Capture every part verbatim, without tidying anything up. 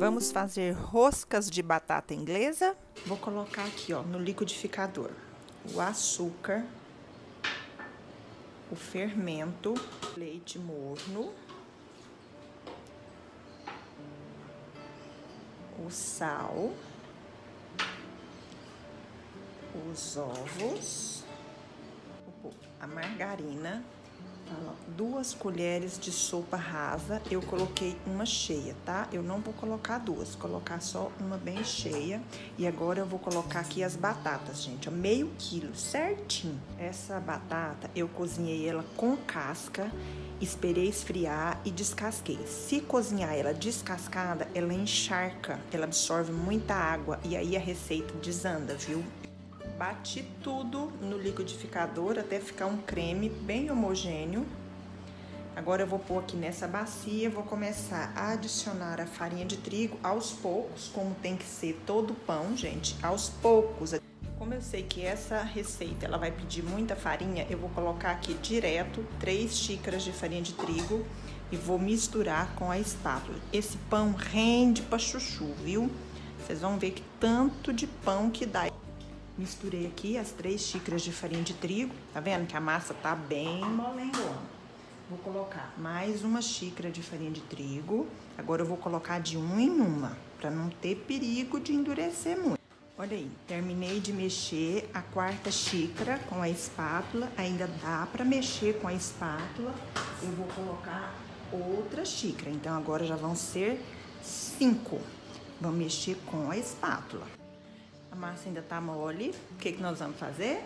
Vamos fazer roscas de batata inglesa. Vou colocar aqui, ó, no liquidificador, o açúcar, o fermento, leite morno, o sal, os ovos, a margarina, duas colheres de sopa rasa, eu coloquei uma cheia, tá? Eu não vou colocar duas, vou colocar só uma bem cheia. E agora eu vou colocar aqui as batatas, gente, ó, meio quilo, certinho. Essa batata, eu cozinhei ela com casca, esperei esfriar e descasquei. Se cozinhar ela descascada, ela encharca, ela absorve muita água e aí a receita desanda, viu? Bati tudo no liquidificador até ficar um creme bem homogêneo. Agora eu vou pôr aqui nessa bacia, vou começar a adicionar a farinha de trigo aos poucos, como tem que ser todo o pão, gente, aos poucos. Como eu sei que essa receita ela vai pedir muita farinha, eu vou colocar aqui direto três xícaras de farinha de trigo e vou misturar com a espátula. Esse pão rende pra chuchu, viu? Vocês vão ver que tanto de pão que dá. Misturei aqui as três xícaras de farinha de trigo, tá vendo que a massa tá bem molengona. Vou colocar mais uma xícara de farinha de trigo, agora eu vou colocar de uma em uma, pra não ter perigo de endurecer muito. Olha aí, terminei de mexer a quarta xícara com a espátula, ainda dá pra mexer com a espátula, eu vou colocar outra xícara, então agora já vão ser cinco. Vou mexer com a espátula. A massa ainda tá mole, o que que nós vamos fazer?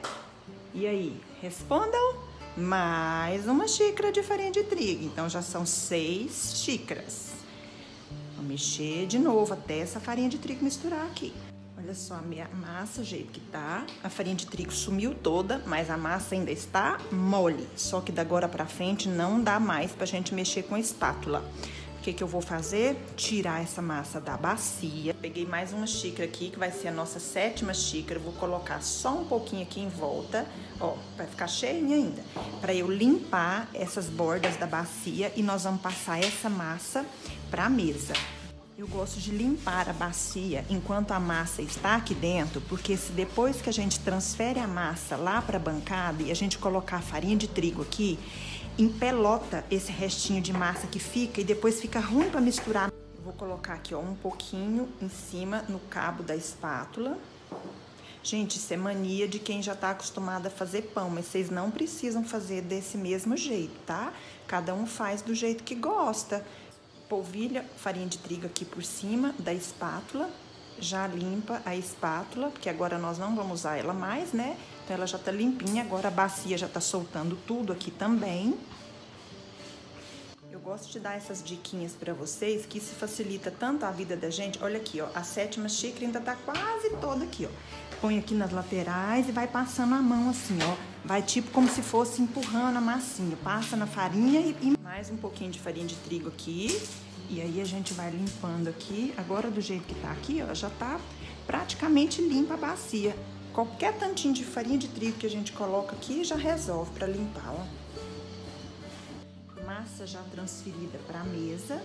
E aí, respondam, mais uma xícara de farinha de trigo, então já são seis xícaras. Vou mexer de novo até essa farinha de trigo misturar aqui. Olha só a minha massa, o jeito que tá, a farinha de trigo sumiu toda, mas a massa ainda está mole. Só que da agora pra frente não dá mais pra gente mexer com a espátula. O que que eu vou fazer? Tirar essa massa da bacia. Peguei mais uma xícara aqui, que vai ser a nossa sétima xícara. Vou colocar só um pouquinho aqui em volta, ó, vai ficar cheinha ainda. Pra eu limpar essas bordas da bacia e nós vamos passar essa massa pra mesa. Eu gosto de limpar a bacia enquanto a massa está aqui dentro, porque se depois que a gente transfere a massa lá para a bancada e a gente colocar a farinha de trigo aqui, empelota esse restinho de massa que fica e depois fica ruim para misturar. Eu vou colocar aqui, ó, um pouquinho em cima no cabo da espátula. Gente, isso é mania de quem já tá acostumado a fazer pão, mas vocês não precisam fazer desse mesmo jeito, tá? Cada um faz do jeito que gosta. Polvilha farinha de trigo aqui por cima da espátula, já limpa a espátula, porque agora nós não vamos usar ela mais, né? Então ela já tá limpinha, agora a bacia já tá soltando tudo aqui também. Eu gosto de dar essas diquinhas pra vocês, que isso facilita tanto a vida da gente. Olha aqui, ó, a sétima xícara ainda tá quase toda aqui, ó. Põe aqui nas laterais e vai passando a mão assim, ó. Vai tipo como se fosse empurrando a massinha, passa na farinha e... mais um pouquinho de farinha de trigo aqui, e aí a gente vai limpando aqui. Agora do jeito que tá aqui, ó, já tá praticamente limpa a bacia. Qualquer tantinho de farinha de trigo que a gente coloca aqui já resolve para limpar, ó. Massa já transferida pra mesa.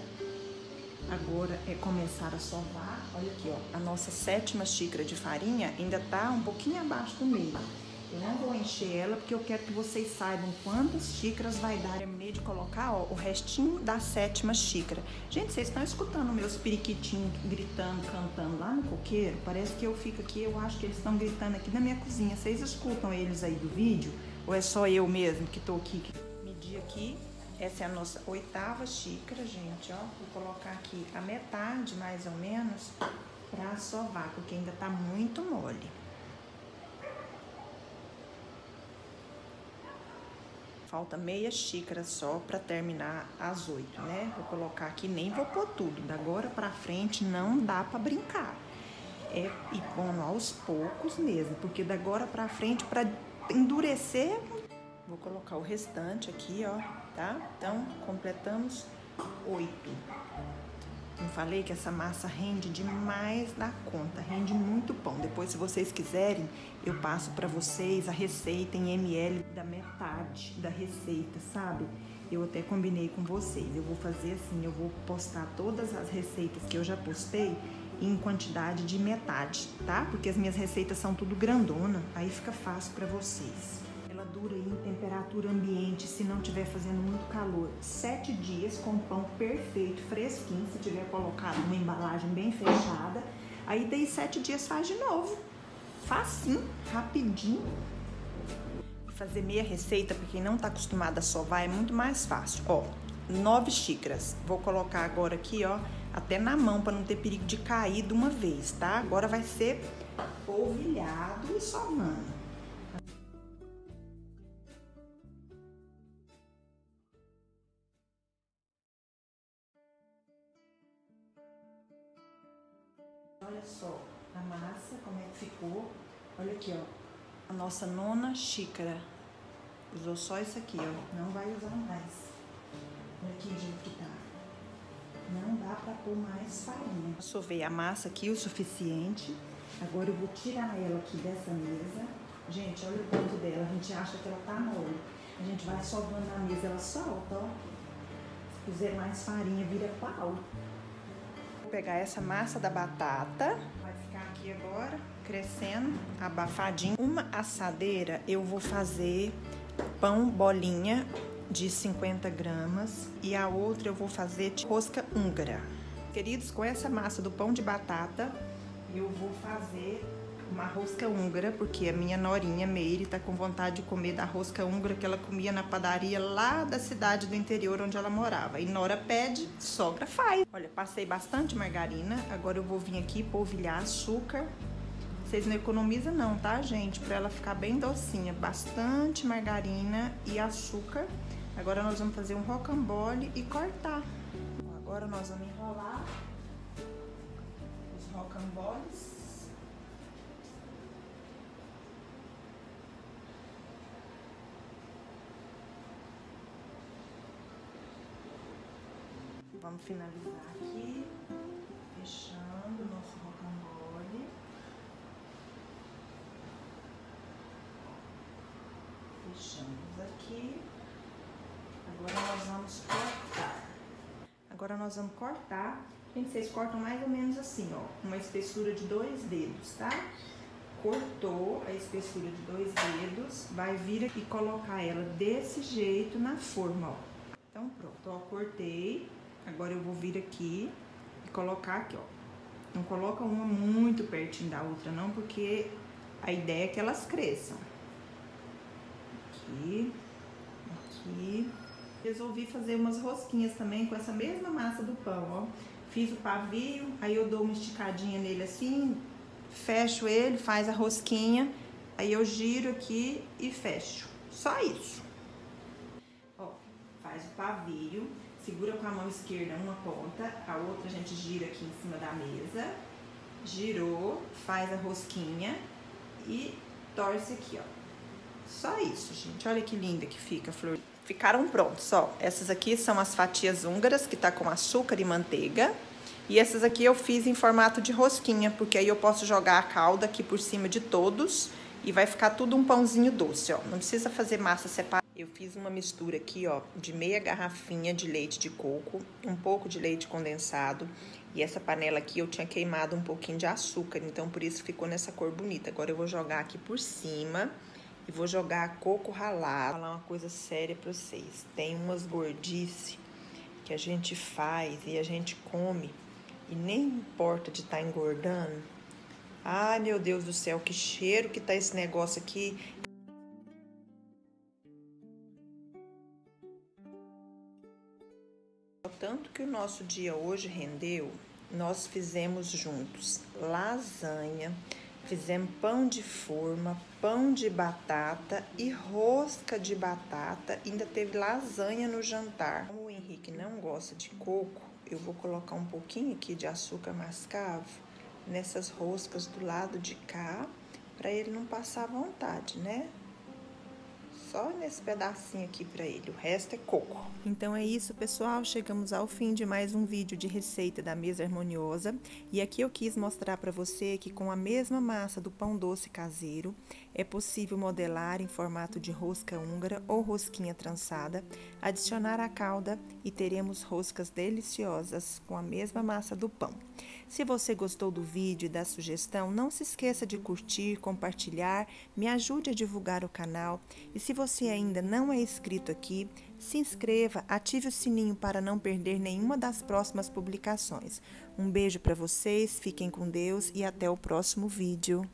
Agora é começar a sovar. Olha aqui, ó, a nossa sétima xícara de farinha ainda tá um pouquinho abaixo do meio. Eu não vou encher ela porque eu quero que vocês saibam quantas xícaras vai dar. Terminei de colocar, ó, o restinho da sétima xícara. Gente, vocês estão escutando meus periquitinhos gritando, cantando lá no coqueiro? Parece que eu fico aqui, eu acho que eles estão gritando aqui na minha cozinha. Vocês escutam eles aí do vídeo? Ou é só eu mesmo que tô aqui? Medi aqui, essa é a nossa oitava xícara, gente, ó. Vou colocar aqui a metade, mais ou menos, pra sovar, porque ainda tá muito mole. Falta meia xícara só pra terminar as oito, né? Vou colocar aqui, nem vou pôr tudo. Da agora pra frente não dá pra brincar. É ir pondo aos poucos mesmo, porque da agora pra frente, pra endurecer... Vou colocar o restante aqui, ó, tá? Então, completamos oito. Não falei que essa massa rende demais da conta, rende muito pão. Depois, se vocês quiserem, eu passo pra vocês a receita em M L da metade da receita, sabe? eu até combinei com vocês. Eu vou fazer assim, eu vou postar todas as receitas que eu já postei em quantidade de metade, tá? Porque as minhas receitas são tudo grandona, aí fica fácil para vocês. Ela dura em temperatura ambiente, se não tiver fazendo muito calor, sete dias com pão perfeito, fresquinho, se tiver colocado numa embalagem bem fechada. Aí daí sete dias faz de novo, facinho, rapidinho. Fazer meia receita, para quem não tá acostumada a sovar, é muito mais fácil. Ó, nove xícaras. Vou colocar agora aqui, ó, até na mão, para não ter perigo de cair de uma vez, tá? Agora vai ser polvilhado e sovando. Olha só a massa, como é que ficou. Olha aqui, ó. A nossa nona xícara. Usou só isso aqui, ó. Não vai usar mais. Olha aqui o jeito que tá. Não dá pra pôr mais farinha. Sovei a massa aqui o suficiente. Agora eu vou tirar ela aqui dessa mesa. Gente, olha o ponto dela. A gente acha que ela tá mole. A gente vai sovando na mesa, ela solta, ó. Se puser mais farinha, vira pau. Vou pegar essa massa da batata. Vai ficar aqui agora, crescendo, abafadinho. Uma assadeira, eu vou fazer pão bolinha de cinquenta gramas e a outra eu vou fazer de rosca húngara. Queridos, com essa massa do pão de batata, eu vou fazer uma rosca húngara, porque a minha norinha Meire tá com vontade de comer da rosca húngara que ela comia na padaria lá da cidade do interior onde ela morava. E nora pede, sogra faz. Olha, passei bastante margarina, agora eu vou vir aqui polvilhar açúcar. Vocês não economizam não, tá, gente? Pra ela ficar bem docinha. Bastante margarina e açúcar. Agora nós vamos fazer um rocambole e cortar. Agora nós vamos enrolar os rocamboles. Vamos finalizar aqui, fechando o nosso rocambole. Fechamos aqui. Agora nós vamos cortar. Agora nós vamos cortar. Gente, vocês cortam mais ou menos assim, ó. Uma espessura de dois dedos, tá? Cortou a espessura de dois dedos. Vai vir aqui e colocar ela desse jeito na forma, ó. Então pronto, ó, cortei. Agora eu vou vir aqui e colocar aqui, ó. Não coloca uma muito pertinho da outra, não, porque a ideia é que elas cresçam. Aqui, aqui. Resolvi fazer umas rosquinhas também com essa mesma massa do pão, ó. Fiz o pavio, aí eu dou uma esticadinha nele assim, fecho ele, faz a rosquinha, aí eu giro aqui e fecho. Só isso. Ó, faz o pavio, segura com a mão esquerda uma ponta, a outra a gente gira aqui em cima da mesa, girou, faz a rosquinha e torce aqui, ó. Só isso, gente. Olha que linda que fica a flor. Ficaram prontos, ó. Essas aqui são as fatias húngaras, que tá com açúcar e manteiga. E essas aqui eu fiz em formato de rosquinha, porque aí eu posso jogar a calda aqui por cima de todos e vai ficar tudo um pãozinho doce, ó. Não precisa fazer massa separada. Eu fiz uma mistura aqui, ó, de meia garrafinha de leite de coco, um pouco de leite condensado. E essa panela aqui eu tinha queimado um pouquinho de açúcar, então por isso ficou nessa cor bonita. Agora eu vou jogar aqui por cima. E vou jogar coco ralado. Vou falar uma coisa séria pra vocês. Tem umas gordices que a gente faz e a gente come e nem importa de tá engordando. Ai, meu Deus do céu, que cheiro que tá esse negócio aqui. O tanto que o nosso dia hoje rendeu, nós fizemos juntos lasanha, fizemos pão de forma, pão de batata e rosca de batata. Ainda teve lasanha no jantar. Como o Henrique não gosta de coco, eu vou colocar um pouquinho aqui de açúcar mascavo nessas roscas do lado de cá, para ele não passar vontade, né? Só nesse pedacinho aqui pra ele, o resto é coco. Então é isso, pessoal, chegamos ao fim de mais um vídeo de receita da Mesa Harmoniosa. E aqui eu quis mostrar pra você que com a mesma massa do pão doce caseiro, É possível modelar em formato de rosca húngara ou rosquinha trançada, adicionar a calda e teremos roscas deliciosas com a mesma massa do pão. Se você gostou do vídeo e da sugestão, não se esqueça de curtir, compartilhar, me ajude a divulgar o canal. E se você ainda não é inscrito aqui, se inscreva, ative o sininho para não perder nenhuma das próximas publicações. Um beijo para vocês, fiquem com Deus e até o próximo vídeo.